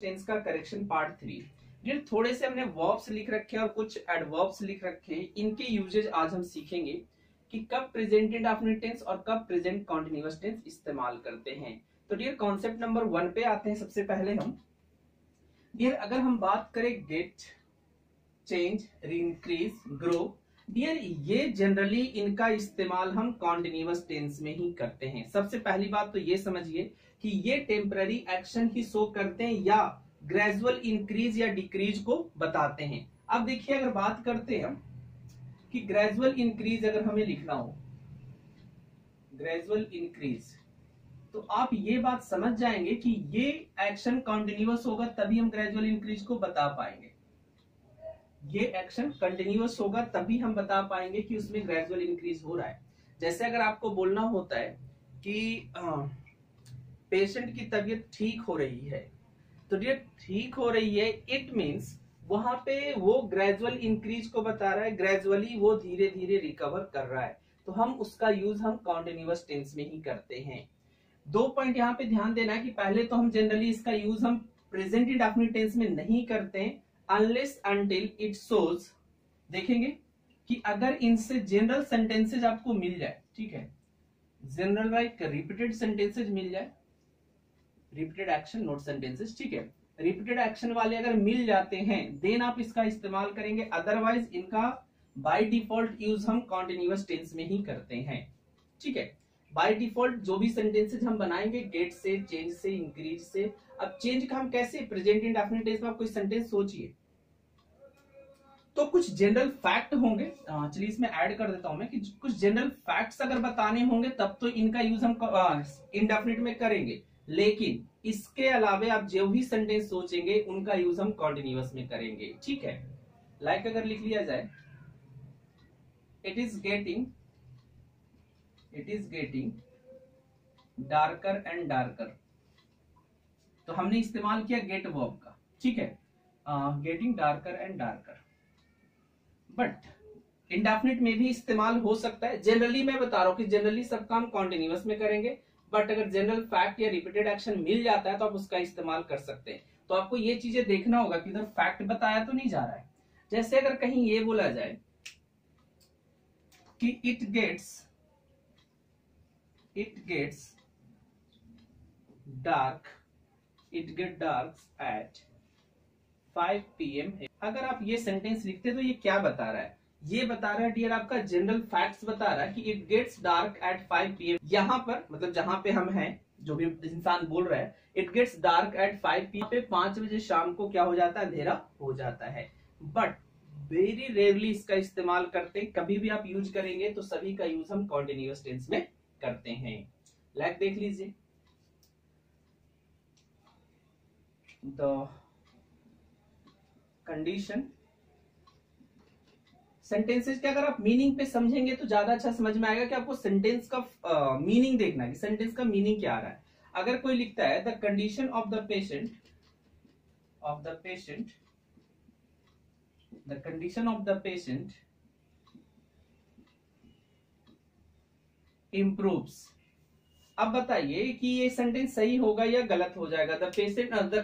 Tense का correction part 3। Dear, थोड़े से हमने वर्ब्स लिख रखे हैं और कुछ एडवर्ब्स लिख रखे हैं। इनके यूजेज आज हम सीखेंगे कि कब प्रेजेंटेड इंडेफिनिट टेंस और कब प्रेजेंट कंटीन्यूअस टेंस इस्तेमाल करते हैं। तो डियर, कॉन्सेप्ट नंबर 1 पे आते हैं। सबसे पहले हम डियर अगर हम बात करें get, change, increase, grow, dear ये जनरली इनका इस्तेमाल हम कॉन्टिन्यूअस टेंस में ही करते हैं। सबसे पहली बात तो ये समझिए कि ये टेम्पररी एक्शन ही शो करते हैं या ग्रेजुअल इंक्रीज या डिक्रीज को बताते हैं। अब देखिए, अगर बात करते हैं कि ग्रेजुअल इंक्रीज अगर हमें लिखना हो, ग्रेजुअल इंक्रीज, तो आप ये बात समझ जाएंगे कि ये एक्शन कॉन्टिन्यूअस होगा तभी हम ग्रेजुअल इंक्रीज को बता पाएंगे। ये एक्शन कंटिन्यूअस होगा तभी हम बता पाएंगे कि उसमें ग्रेजुअल इंक्रीज हो रहा है। जैसे अगर आपको बोलना होता है कि पेशेंट की तबीयत ठीक हो रही है, तो डियर ठीक हो रही है इट मींस वहां पे वो ग्रेजुअल इंक्रीज को बता रहा है, ग्रेजुअली वो धीरे धीरे रिकवर कर रहा है। तो हम उसका यूज हम कंटिन्यूअस टेंस में ही करते हैं। 2 पॉइंट यहाँ पे ध्यान देना है कि पहले तो हम जनरली इसका यूज हम प्रेजेंट इंडेफिनिट टेंस में नहीं करते हैं अनलेस अनटिल इट शोज। देखेंगे कि अगर इनसे जनरल सेंटेंसेज आपको मिल जाए, ठीक है, जनरल राइट रिपीटेड सेंटेंसेज मिल जाए, रिपीटेड एक्शन नोट सेंटेंसेज, ठीक है, रिपीटेड एक्शन वाले अगर मिल जाते हैं देन आप इसका इस्तेमाल करेंगे। अदरवाइज इनका बाय डिफॉल्ट यूज हम कॉन्टिन्यूअस टेंस में ही करते हैं। ठीक है, बाय डिफॉल्ट जो भी सेंटेंसेज हम बनाएंगे गेट से, चेंज से, इंक्रीज से। अब चेंज का हम कैसे प्रेजेंट इंडेफिनिट टेंस में, आप कोई सेंटेंस सोचिए, तो कुछ जनरल फैक्ट होंगे। चलिए इसमें ऐड कर देता हूं मैं कि कुछ जनरल फैक्ट्स अगर बताने होंगे तब तो इनका यूज हम इंडेफिनिट में करेंगे, लेकिन इसके अलावा आप जो भी सेंटेंस सोचेंगे उनका यूज हम कॉन्टिन्यूअस में करेंगे। ठीक है, लाइक अगर लिख लिया जाए it is getting darker and darker, तो हमने इस्तेमाल किया गेट वर्ब का। ठीक है, getting darker and darker, but indefinite में भी इस्तेमाल हो सकता है। जनरली मैं बता रहा हूं कि जनरली सब काम कॉन्टिन्यूअस में करेंगे, बट अगर जनरल फैक्ट या रिपीटेड एक्शन मिल जाता है तो आप उसका इस्तेमाल कर सकते हैं। तो आपको ये चीजें देखना होगा कि इधर फैक्ट बताया तो नहीं जा रहा है। जैसे अगर कहीं ये बोला जाए कि it gets dark, it gets dark at 5 PM। अगर आप ये सेंटेंस लिखते तो ये क्या बता रहा है? ये बता रहा है डियर आपका जनरल फैक्ट्स बता रहा है कि it gets dark at 5 PM। यहाँ पर मतलब जहां पे हम हैं, जो भी इंसान बोल रहा है, it gets dark at 5 PM पे 5 बजे शाम को क्या हो जाता है, अंधेरा हो जाता है। बट वेरी रेयरली इसका इस्तेमाल करते हैं। कभी भी आप यूज करेंगे तो सभी का यूज हम कॉन्टिन्यूअस टेंस में करते हैं। लाइक देख लीजिए, द कंडीशन सेंटेंसेज क्या, अगर आप मीनिंग पे समझेंगे तो ज्यादा अच्छा समझ में आएगा कि आपको सेंटेंस का मीनिंग देखना है कि सेंटेंस का मीनिंग क्या आ रहा है। अगर कोई लिखता है the condition of the patient, the condition of the patient improves, अब बताइए कि ये सेंटेंस सही होगा या गलत हो जाएगा। The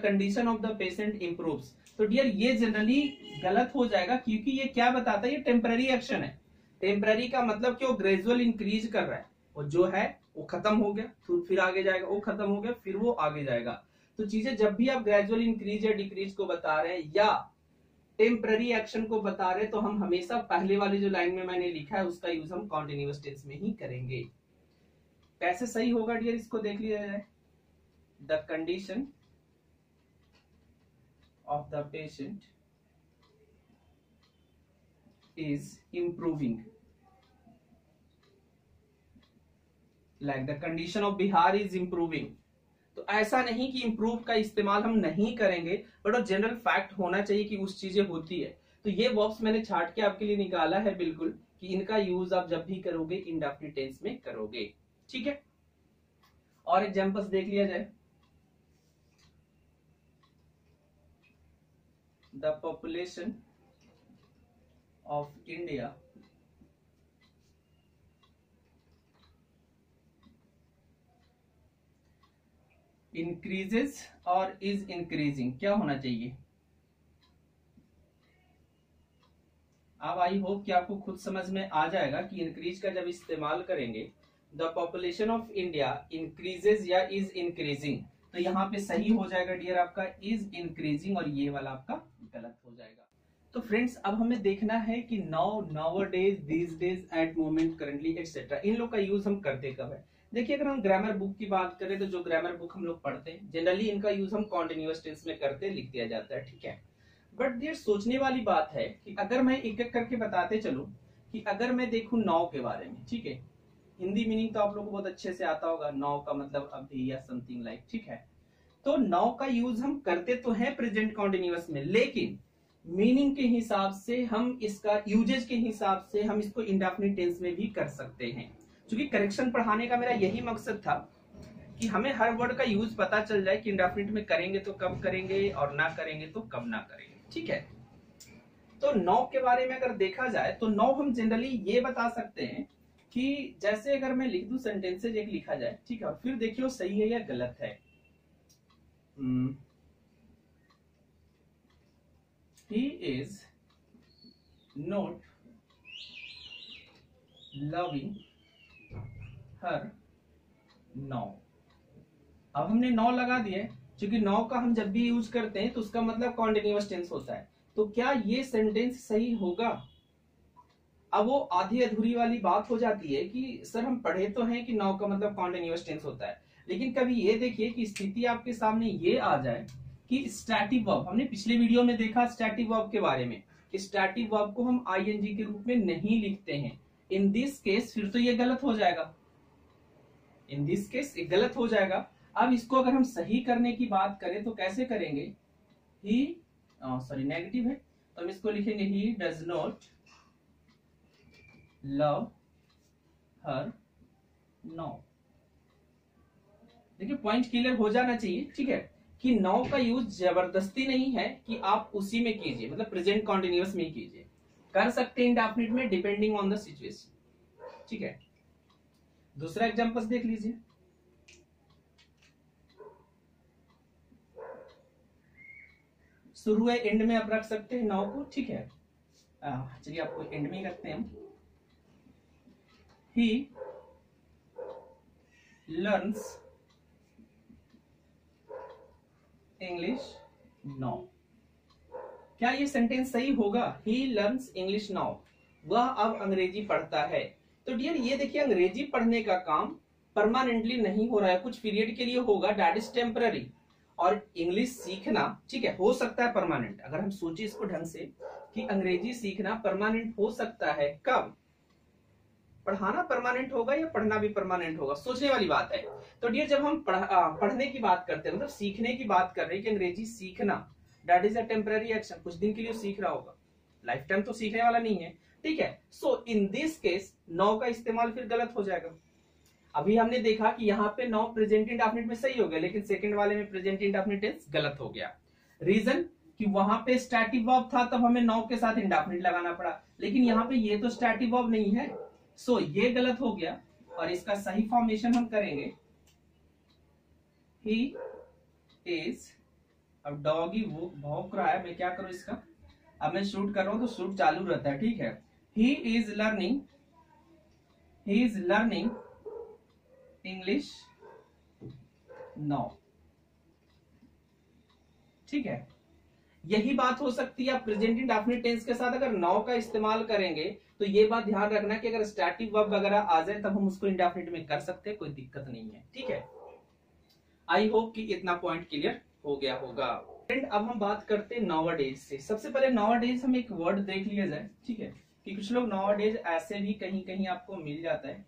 condition of the patient improves, तो डियर ये जनरली गलत हो जाएगा क्योंकि ये क्या बताता है, ये टेम्पररी एक्शन है। टेम्पररी का मतलब कि वो ग्रेजुअल इंक्रीज कर रहा है, और जो है वो खत्म हो गया, फिर आगे जाएगा, वो खत्म हो गया फिर वो आगे जाएगा। तो चीजें जब भी आप ग्रेजुअल इंक्रीज या डिक्रीज को बता रहे हैं या टेम्पररी एक्शन को बता रहे हैं तो हम हमेशा पहले वाली जो लाइन में मैंने लिखा है उसका यूज हम कॉन्टिन्यूअस टेंस में ही करेंगे। कैसे सही होगा डियर, इसको देख लिया जाए, the condition of the patient is improving, like the condition of Bihar is improving। तो ऐसा नहीं कि improve का इस्तेमाल हम नहीं करेंगे, बट और जनरल फैक्ट होना चाहिए कि उस चीजें होती है। तो ये वर्ब्स मैंने छाट के आपके लिए निकाला है बिल्कुल कि इनका यूज आप जब भी करोगे इंडेफिनिट टेंस में करोगे। ठीक है, और एग्जांपल्स देख लिया जाए, the population of India increases और इज इंक्रीजिंग क्या होना चाहिए। अब आई होप कि आपको खुद समझ में आ जाएगा कि इंक्रीज का जब इस्तेमाल करेंगे the population of India increases या इज इंक्रीजिंग, तो यहाँ पे सही हो जाएगा डियर आपका इज इंक्रीजिंग और ये वाला आपका गलत हो जाएगा। तो फ्रेंड्स अब हमें देखना है कि now days this days at moment currently etcetera इन लोग का यूज हम करते कब है। देखिए अगर हम ग्रामर बुक की बात करें तो जो ग्रामर बुक हम लोग पढ़ते हैं जनरली इनका यूज हम कॉन्टिन्यूअस टेंस में करते लिख दिया जाता है, ठीक है। बट ये सोचने वाली बात है कि अगर मैं एक एक करके बताते चलूं कि अगर मैं देखूं नाव के बारे में, ठीक है, हिंदी मीनिंग तो आप लोगों को बहुत अच्छे से आता होगा, नाव का मतलब अभी या समथिंग लाइक, ठीक है। तो नाव का यूज हम करते तो हैं प्रेजेंट कॉन्टिन्यूअस में, लेकिन मीनिंग के हिसाब से हम इसका यूजेज के हिसाब से हम इसको इंडेफिनिट टेंस में भी कर सकते हैं। क्योंकि करेक्शन पढ़ाने का मेरा यही मकसद था कि हमें हर वर्ड का यूज पता चल जाए कि इंडेफिनिट में करेंगे तो कब करेंगे और ना करेंगे तो कब ना करेंगे, ठीक है। तो नौ के बारे में अगर देखा जाए तो नौ हम जनरली ये बता सकते हैं कि जैसे अगर मैं लिख दूं सेंटेंसेज एक लिखा जाए, ठीक है, और फिर देखिए वो सही है या गलत है। He is not loving her now। अब हमने नौ लगा दिए, क्योंकि नौ का हम जब भी यूज करते हैं तो उसका मतलब कॉन्टिन्यूअस टेंस होता है। तो क्या ये सेंटेंस सही होगा? अब वो आधी अधूरी वाली बात हो जाती है कि सर हम पढ़े तो हैं कि नौ का मतलब कॉन्टिन्यूअस टेंस होता है, लेकिन कभी ये देखिए कि स्थिति आपके सामने ये आ जाए कि स्टैटिक वर्ब, हमने पिछले वीडियो में देखा स्टैटिक वर्ब के बारे में कि स्टैटिक वर्ब को हम आईएनजी के रूप में नहीं लिखते हैं। इन दिस केस फिर तो ये गलत हो जाएगा, इन दिस केस ये गलत हो जाएगा। अब इसको अगर हम सही करने की बात करें तो कैसे करेंगे, ही नेगेटिव है तो हम इसको लिखेंगे he does not love her now. देखिए पॉइंट क्लियर हो जाना चाहिए, ठीक है, कि नाउ का यूज जबरदस्ती नहीं है कि आप उसी में कीजिए, मतलब प्रेजेंट कॉन्टिन्यूअस में कीजिए, कर सकते हैं इंडेफिनिट में डिपेंडिंग ऑन द सिचुएशन, ठीक है। दूसरा एग्जाम्पल देख लीजिए, शुरू है एंड में आप रख सकते हैं नाउ को, ठीक है, चलिए आपको एंड में रखते हैं हम। ही लर्न्स इंग्लिश नाउ, क्या ये सेंटेंस सही होगा, ही लर्न्स इंग्लिश नाउ, वह अब अंग्रेजी पढ़ता है। तो डियर ये देखिए अंग्रेजी पढ़ने का काम परमानेंटली नहीं हो रहा है, कुछ पीरियड के लिए होगा, दैट इज टेम्पररी। और इंग्लिश सीखना, ठीक है, हो सकता है परमानेंट। अगर हम सोचे इसको ढंग से कि अंग्रेजी सीखना परमानेंट हो सकता है, कब पढ़ाना परमानेंट होगा या पढ़ना भी परमानेंट होगा, सोचने वाली बात है। तो डियर जब हम पढ़ने की बात करते हैं, मतलब सीखने की बात कर रहे हैं कि अंग्रेजी सीखना that is a temporary action, कुछ दिन के लिए सीख रहा होगा, लाइफ टाइम तो सीखने वाला नहीं है, ठीक है। So in this case now का इस्तेमाल फिर गलत हो जाएगा। अभी हमने देखा कि यहाँ पे नाउ प्रेजेंट इंडेफिनिट में सही हो गया, लेकिन सेकंड वाले में प्रेजेंट इंडेफिनिट टेंस गलत हो गया। रीजन कि वहां पे स्टैटिक वर्ब था तब हमें नाउ के साथ इंडेफिनिट लगाना पड़ा, लेकिन यहाँ पे ये तो स्टैटिक वर्ब नहीं है, सो ये गलत हो गया। और इसका सही फॉर्मेशन हम करेंगे ही इज, अब डॉगी वो भौंक रहा है, मैं क्या करूं इसका, अब मैं शूट कर रहा हूं तो शूट चालू रहता है, ठीक है। He is learning English now, ठीक है। यही बात हो सकती है आप प्रेजेंट इंडेफिनिट टेंस के साथ अगर नाउ का इस्तेमाल करेंगे तो ये बात ध्यान रखना कि अगर स्टैटिक वर्ब वगैरह आ जाए तब हम उसको इंडेफिनिट में कर सकते हैं, कोई दिक्कत नहीं है, ठीक है। आई होप कि इतना पॉइंट क्लियर हो गया होगा। फ्रेंड अब हम बात करते हैं नॉवडेज से। सबसे पहले नॉवडेज हम एक वर्ड देख लिया जाए, ठीक है, कि कुछ लोग नॉवडेज ऐसे भी कहीं कहीं आपको मिल जाता है।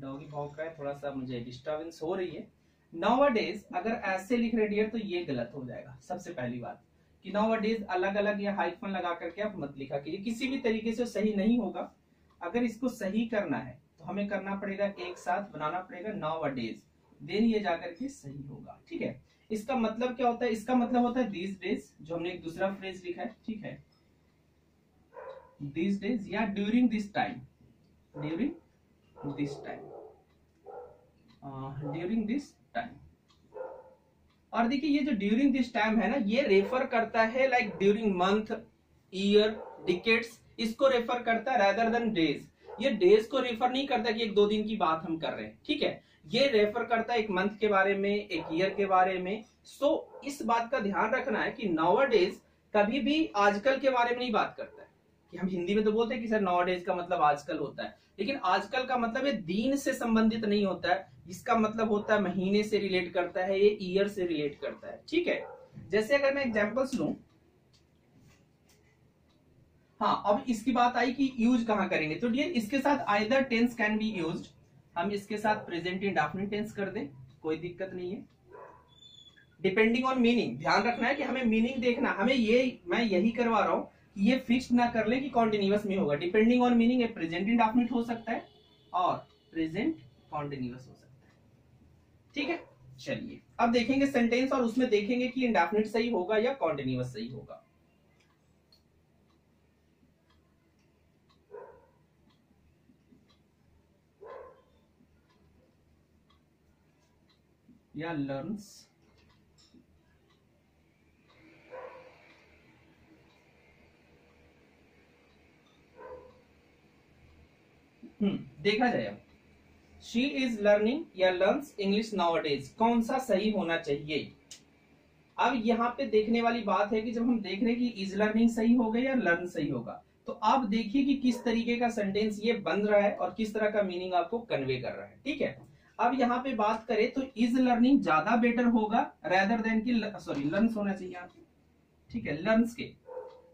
डॉगी भौंक रहा है, थोड़ा सा मुझे डिस्टर्बेंस हो रही है। नॉवडेज अगर ऐसे लिख रहे डियर तो ये गलत हो जाएगा। सबसे पहली बात कि नॉवडेज अलग अलग या हाइफन लगा करके आप मत लिखा कीजिए, किसी भी तरीके से सही नहीं होगा। अगर इसको सही करना है तो हमें करना पड़ेगा एक साथ बनाना पड़ेगा नॉवडेज, देन ये जाकर के सही होगा, ठीक है। इसका मतलब क्या होता है, इसका मतलब होता है दिस डेज, जो हमने एक दूसरा फ्रेज लिखा है, ठीक है, दिस डेज या during this time, during this time और देखिए ये जो ड्यूरिंग दिस टाइम है ना, ये रेफर करता है like during month, year, decades, इसको रेफर करता है रादर देन डेज। ये डेज को रेफर नहीं करता कि एक दो दिन की बात हम कर रहे हैं, ठीक है, ये रेफर करता है एक मंथ के बारे में, एक ईयर के बारे में। सो इस बात का ध्यान रखना है कि नॉवडेज कभी भी आजकल के बारे में नहीं बात करता है। कि हम हिंदी में तो बोलते हैं कि सर नॉवडेज का मतलब आजकल होता है, लेकिन आजकल का मतलब ये दिन से संबंधित नहीं होता है, इसका मतलब होता है महीने से रिलेट करता है, ये ईयर से रिलेट करता है, ठीक है। जैसे अगर मैं एग्जाम्पल्स लूं, हाँ, अब इसकी बात आई कि यूज कहां करेंगे, तो डियर इसके साथ either tense can be used, हम इसके साथ प्रेजेंट इंडेफिनिट टेंस कर दें, कोई दिक्कत नहीं है, डिपेंडिंग ऑन मीनिंग। ध्यान रखना है कि हमें मीनिंग देखना, हमें ये, मैं यही करवा रहा हूं कि ये फिक्स ना कर ले कि कॉन्टिन्यूअस में होगा, depending on meaning. Present indefinite हो सकता है और प्रेजेंट कॉन्टिन्यूअस हो सकता है, ठीक है। चलिए अब देखेंगे सेंटेंस और उसमें देखेंगे कि इंडेफिनिट सही होगा या कॉन्टिन्यूअस सही होगा। या लर्न्स, देखा जाए शी इज लर्निंग या लर्न्स इंग्लिश नॉवडेज, कौन सा सही होना चाहिए। अब यहाँ पे देखने वाली बात है कि जब हम देख रहे हैं कि इज लर्निंग सही होगा या लर्न सही होगा, तो आप देखिए कि किस तरीके का सेंटेंस ये बन रहा है और किस तरह का मीनिंग आपको कन्वे कर रहा है, ठीक है। अब यहाँ पे बात करें तो इज लर्निंग ज्यादा बेटर होगा रेदर देन कि लर्न्स होना चाहिए, ठीक है, लर्न्स के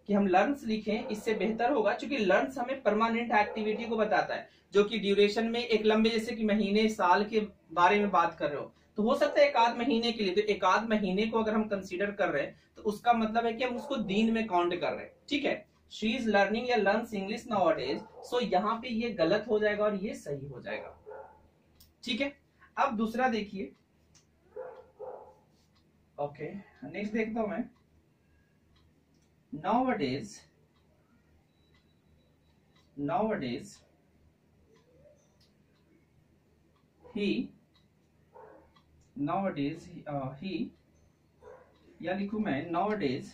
कि हम लर्न्स लिखें, इससे बेहतर होगा, क्योंकि लर्न्स हमें परमानेंट एक्टिविटी को बताता है जो कि ड्यूरेशन में एक लंबे, जैसे कि महीने, साल के बारे में बात कर रहे हो तो हो सकता है एक आध महीने के लिए, तो एक आध महीने को अगर हम कंसीडर कर रहे हैं तो उसका मतलब है कि हम उसको दिन में काउंट कर रहे हैं, ठीक है। शी इज लर्निंग या लर्न्स इंग्लिश नॉवडेज, सो यहाँ पे ये गलत हो जाएगा और ये सही हो जाएगा, ठीक है। अब दूसरा देखिए, ओके नेक्स्ट देखता हूं मैं, nowadays he या लिखूं मैं nowadays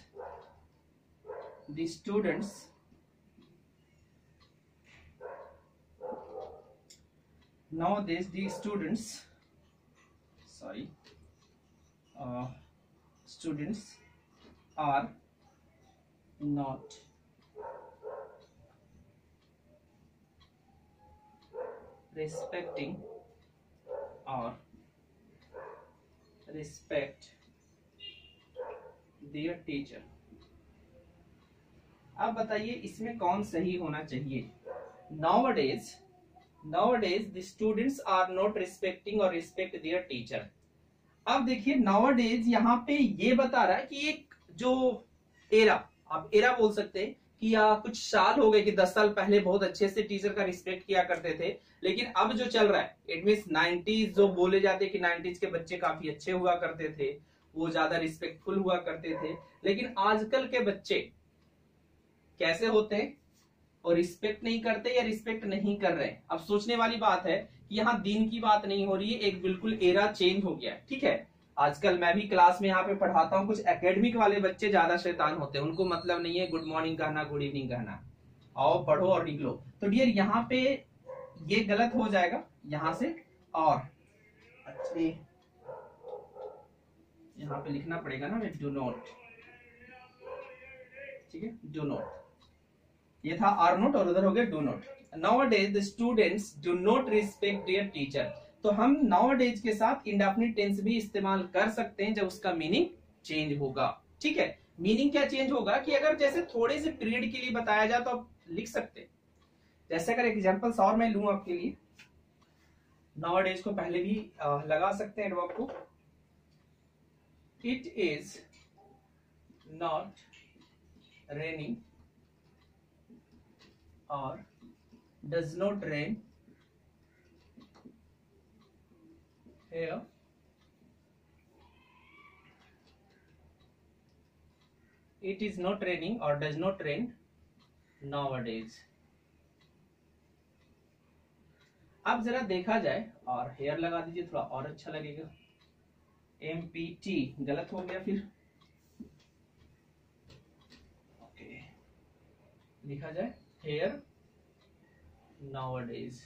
the students students are not respecting or respect their teacher। आप बताइए इसमें कौन सही होना चाहिए। Nowadays the students are not respecting or respect their teacher। अब देखिए nowadays यहाँ पे ये बता रहा है कि एक जो एरा, आप एरा बोल सकते हैं कि या कुछ साल हो गए कि 10 साल पहले बहुत अच्छे से टीचर का रिस्पेक्ट किया करते थे, लेकिन अब जो चल रहा है इट मीन्स 90s, जो बोले जाते कि 90s के बच्चे काफी अच्छे हुआ करते थे, वो ज्यादा रिस्पेक्टफुल हुआ करते थे, लेकिन आजकल के बच्चे कैसे होते हैं और रिस्पेक्ट नहीं करते या रिस्पेक्ट नहीं कर रहे। अब सोचने वाली बात है कि यहाँ दिन की बात नहीं हो रही है, एक बिल्कुल एरा चेंज हो गया, ठीक है। आजकल मैं भी क्लास में यहाँ पे पढ़ाता हूँ, कुछ एकेडमिक वाले बच्चे ज्यादा शैतान होते हैं, उनको मतलब नहीं है गुड मॉर्निंग कहना, गुड इवनिंग कहना, आओ पढ़ो और निकलो। तो डियर यहाँ पे ये गलत हो जाएगा, यहाँ से और अच्छे यहाँ पे लिखना पड़ेगा ना, डू नॉट, ठीक है, डू नॉट, ये था आर नोट और उधर हो गया do not. Nowadays the students do not respect their teacher, तो हम nowadays के साथ indefinite tense भी इस्तेमाल कर सकते हैं जब उसका मीनिंग चेंज होगा, ठीक है। मीनिंग क्या चेंज होगा कि अगर जैसे थोड़े से पीरियड के लिए बताया जाए तो आप लिख सकते हैं। जैसे अगर एग्जाम्पल्स और मैं लूं आपके लिए, nowadays को पहले भी लगा सकते हैं एडवर्ब को, इट इज नॉट रेनिंग और does not rain here it is not raining or does not rain nowadays। अब जरा देखा जाए और हेयर लगा दीजिए, थोड़ा और अच्छा लगेगा। MPT गलत हो गया फिर ओके, लिखा जाए हेयर nowadays।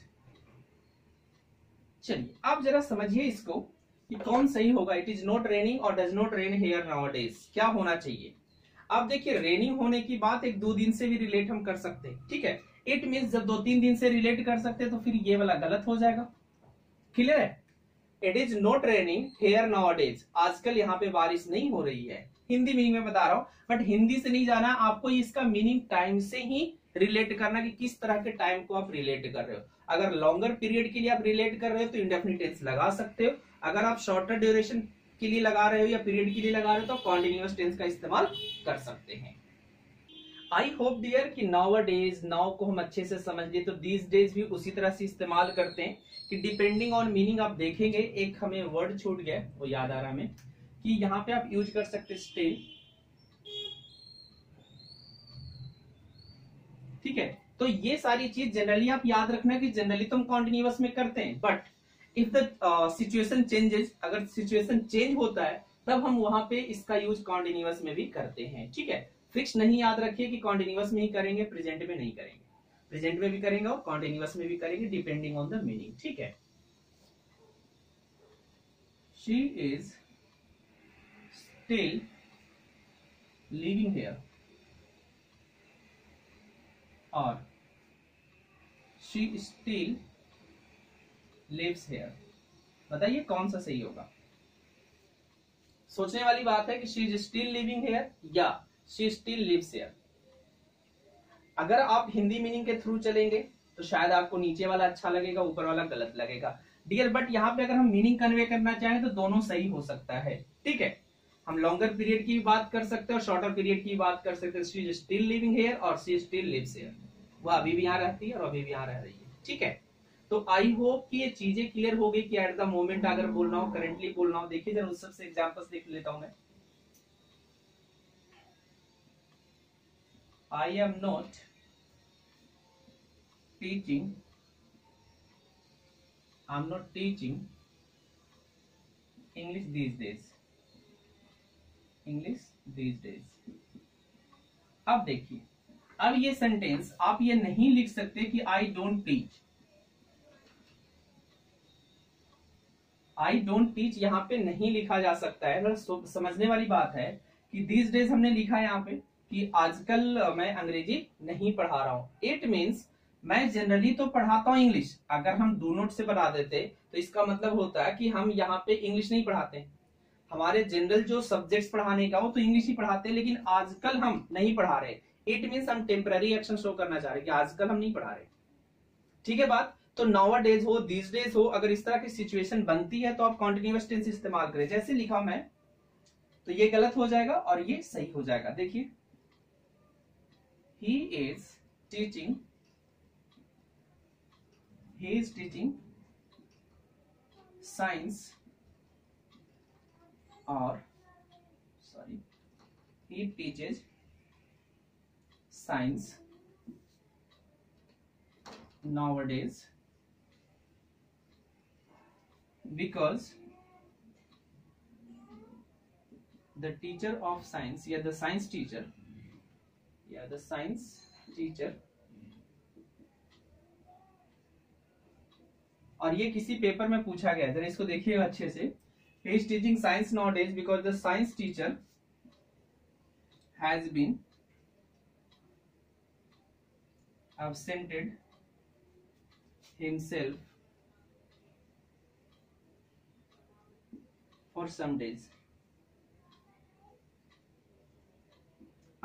चलिए आप जरा समझिए इसको कि कौन सही होगा, इट इज नॉट रेनिंग और does not rain here nowadays। क्या होना चाहिए? अब देखिए रेनिंग होने की बात एक दो दिन से भी रिलेट हम कर सकते हैं, ठीक है। इट मीन्स जब दो तीन दिन से रिलेट कर सकते हैं तो फिर ये वाला गलत हो जाएगा, क्लियर है। It is not raining here nowadays, आजकल यहाँ पे बारिश नहीं हो रही है, हिंदी मीनिंग में बता रहा हूँ, बट हिंदी से नहीं जाना आपको, इसका मीनिंग टाइम से ही रिलेट करना कि किस तरह के टाइम को आप रिलेट कर रहे हो। अगर लॉन्गर पीरियड के लिए आप रिलेट कर रहे हो तो इंडेफिनिट टेंस लगा सकते हो, अगर आप शॉर्टर ड्यूरेशन के लिए लगा रहे हो या पीरियड के लिए लगा रहे हो तो कॉन्टिन्यूअस टेंस का इस्तेमाल कर सकते हैं। आई होप डियर कि nowadays नाउ को हम अच्छे से समझ लिए, तो दीज डेज भी उसी तरह से इस्तेमाल करते हैं कि डिपेंडिंग ऑन मीनिंग। आप देखेंगे एक हमें वर्ड छूट गया, वो याद आ रहा हमें, कि यहाँ पे आप यूज कर सकते स्टिल, ठीक है। तो ये सारी चीज जनरली आप याद रखना कि जनरली तो हम कॉन्टिन्यूअस में करते हैं, but if the situation changes, अगर सिचुएशन चेंज होता है तब हम वहां पे इसका यूज कॉन्टिन्यूअस में भी करते हैं, ठीक है। फिक्स नहीं याद रखिए कि कॉन्टिन्यूअस में ही करेंगे, प्रेजेंट में नहीं करेंगे, प्रेजेंट में भी करेंगे और कॉन्टिन्यूअस में भी करेंगे, डिपेंडिंग ऑन द मीनिंग, ठीक है। She is still living here और शी स्टिल लिव्स हियर। बताइए कौन सा सही होगा? सोचने वाली बात है कि she is still living here या She still lives here। अगर आप हिंदी मीनिंग के थ्रू चलेंगे तो शायद आपको नीचे वाला अच्छा लगेगा, ऊपर वाला गलत लगेगा डियर, बट यहाँ पे अगर हम मीनिंग कन्वे करना चाहें तो दोनों सही हो सकता है, ठीक है। हम लॉन्गर पीरियड की भी बात कर सकते हैं और शॉर्टर पीरियड की बात कर सकते हैं। She is still living here और she still lives here। वह अभी भी यहाँ रहती है और अभी भी यहाँ रह रही है, ठीक है। तो आई होप कि ये चीजें क्लियर हो गई कि एट द मोमेंट अगर बोलना हो, करेंटली बोलना हो। देखिए जरा उस सबसे एग्जाम्पल्स देख लेता हूँ मैं। I am not teaching, I'm not teaching English these days, English these days। अब देखिए, अब ये सेंटेंस आप ये नहीं लिख सकते कि I don't teach यहाँ पे नहीं लिखा जा सकता है। समझने वाली बात है कि these days हमने लिखा है यहाँ पे कि आजकल मैं अंग्रेजी नहीं पढ़ा रहा हूं। इट मीन्स मैं जनरली तो पढ़ाता हूं इंग्लिश, अगर हम डू नॉट से बना देते तो इसका मतलब होता है कि हम यहाँ पे इंग्लिश नहीं पढ़ाते, हमारे जनरल जो सब्जेक्ट्स पढ़ाने का वो तो इंग्लिश ही पढ़ाते, लेकिन आजकल हम नहीं पढ़ा रहे। इट मीन्स हम टेम्पररी एक्शन शो करना चाह रहे कि आजकल हम नहीं पढ़ा रहे, ठीक है बात। तो nowadays हो, these days हो, अगर इस तरह की सिचुएशन बनती है तो आप कॉन्टिन्यूअस टेंस इस्तेमाल करें। जैसे लिखा मैं तो ये गलत हो जाएगा और ये सही हो जाएगा। देखिए he is teaching science or sorry he teaches science nowadays because the teacher of science, yeah, the science teacher और ये किसी पेपर में पूछा गया है, जरा इसको देखिए अच्छे से। He is teaching science nowadays because the science teacher has been absented himself for some days।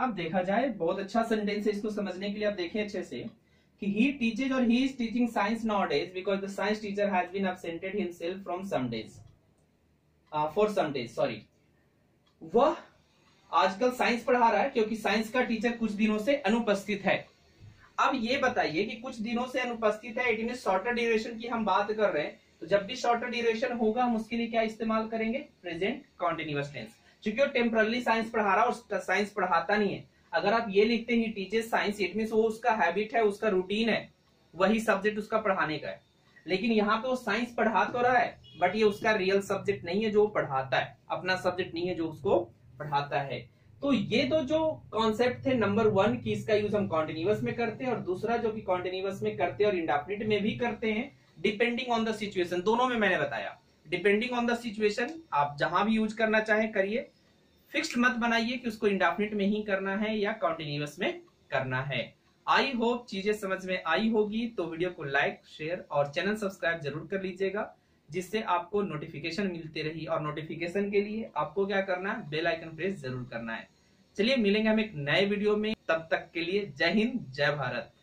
अब देखा जाए बहुत अच्छा सेंटेंस है, इसको समझने के लिए आप देखें अच्छे से कि he teaches और he is teaching science nowadays because the science teacher has been absented himself from some days, for some days sorry। वह आजकल साइंस पढ़ा रहा है क्योंकि साइंस का टीचर कुछ दिनों से अनुपस्थित है। अब ये बताइए कि कुछ दिनों से अनुपस्थित है, इट मींस शॉर्टर ड्यूरेशन की हम बात कर रहे हैं, तो जब भी शॉर्टर ड्यूरेशन होगा हम उसके लिए क्या इस्तेमाल करेंगे? प्रेजेंट कॉन्टिन्यूअस टेंस, क्योंकि वो टेम्परली साइंस पढ़ा रहा है और साइंस पढ़ाता नहीं है। अगर आप ये लिखते हैं टीचर्स साइंस, इट मींस वो उसका हैबिट है, उसका रूटीन है, वही सब्जेक्ट उसका पढ़ाने का है। लेकिन यहाँ पे वो साइंस पढ़ा तो रहा है बट ये उसका रियल सब्जेक्ट नहीं है जो वो पढ़ाता है, अपना सब्जेक्ट नहीं है जो उसको पढ़ाता है। तो ये तो जो कॉन्सेप्ट थे नंबर वन की, इसका यूज हम कॉन्टिन्यूअस में करते हैं, और दूसरा जो कि कॉन्टिन्यूअस में करते हैं और इंडेफिनिट में भी करते हैं, डिपेंडिंग ऑन द सिचुएशन। दोनों में मैंने बताया डिपेंडिंग ऑन द सिचुएशन, आप जहां भी यूज करना चाहें करिए, फिक्स्ड मत बनाइए कि उसको इंडेफिनिट में ही करना है या कॉन्टिन्यूअस में करना है। आई होप चीजें समझ में आई होगी, तो वीडियो को लाइक, शेयर और चैनल सब्सक्राइब जरूर कर लीजिएगा, जिससे आपको नोटिफिकेशन मिलती रही। और नोटिफिकेशन के लिए आपको क्या करना है, बेल आइकन प्रेस जरूर करना है। चलिए मिलेंगे हम एक नए वीडियो में, तब तक के लिए जय हिंद, जय भारत।